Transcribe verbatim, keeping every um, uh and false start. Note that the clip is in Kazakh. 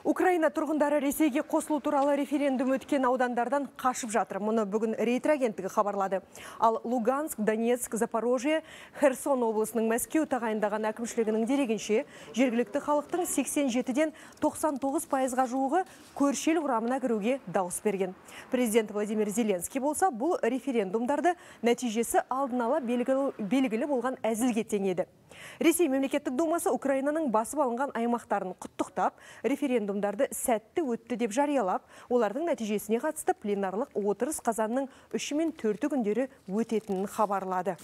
Украина тұрғындары Ресейге қосылу туралы референдум өткен аудандардан қашып жатыр. Мұны бүгін Рейтер агенттігі хабарлады. Ал Луганск, Донецк, Запорожье, Херсон облысының Мәскеу тағайындаған әкімшілігінің дерегінше, жергілікті халықтың сексен жетіден тоқсан тоғыз пайызға жуығы көршел құрамына кіруге дауыс берген. Президент Владимир Зеленский болса, бұл референдумдарды нәтижесі алдын ала белгілі болған әзілге теңеді. Ресей Мемлекеттік думасы Украинаның басып алынған аймақтарын құттықтап, референдумдарды сәтті өтті деп жариялап, олардың нәтижесіне қатысты пленарлық отырыс қазанның үші мен төрті күндері өтетінін хабарлады.